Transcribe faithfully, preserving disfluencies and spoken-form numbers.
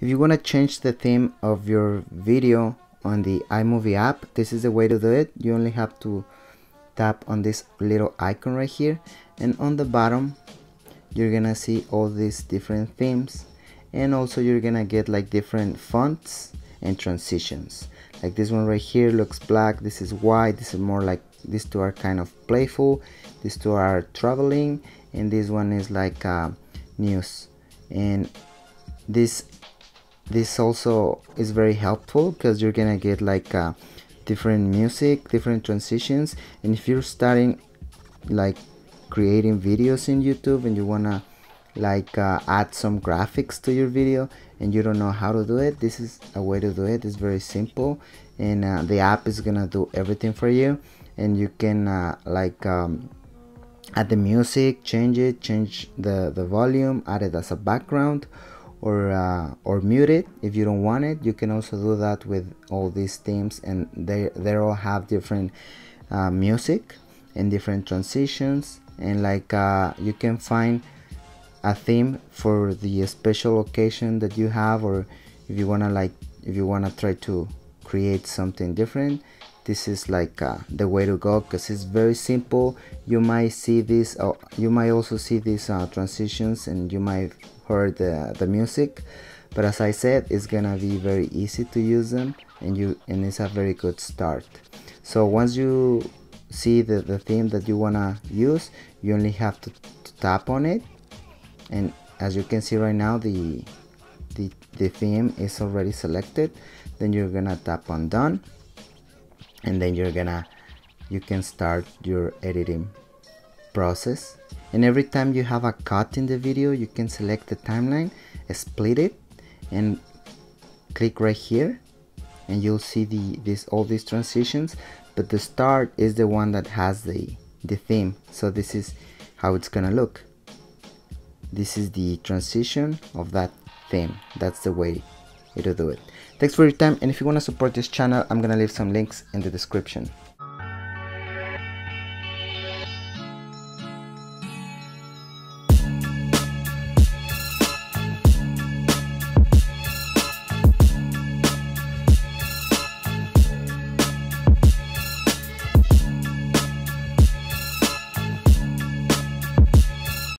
If you want to change the theme of your video on the iMovie app, this is the way to do it. You only have to tap on this little icon right here, and on the bottom you're gonna see all these different themes, and also you're gonna get like different fonts and transitions. Like this one right here looks black, this is white, this is more like, these two are kind of playful, these two are traveling, and this one is like uh, news. And this this also is very helpful because you're gonna get like uh, different music, different transitions. And if you're starting like creating videos in YouTube and you wanna like uh, add some graphics to your video and you don't know how to do it, this is a way to do it. It's very simple, and uh, the app is gonna do everything for you, and you can uh, like um, add the music, change it, change the, the volume, add it as a background, or uh, or mute it if you don't want it. You can also do that with all these themes, and they, they all have different uh, music and different transitions. And like uh, you can find a theme for the special occasion that you have, or if you wanna like if you wanna try to create something different, this is like uh, the way to go, because it's very simple. You might see this, or you might also see these uh, transitions, and you might hear the the music, but as I said, it's gonna be very easy to use them, and you and it's a very good start. So once you see the, the theme that you wanna use, you only have to, to tap on it. And as you can see right now, the, the the theme is already selected. Then you're gonna tap on done, and then you're gonna you can start your editing process. And every time you have a cut in the video, you can select the timeline, split it, and click right here, and you'll see the this all these transitions. But the start is the one that has the the theme. So this is how it's gonna look. This is the transition of that theme. That's the way to do it. Thanks for your time, and if you want to support this channel, I'm gonna leave some links in the description.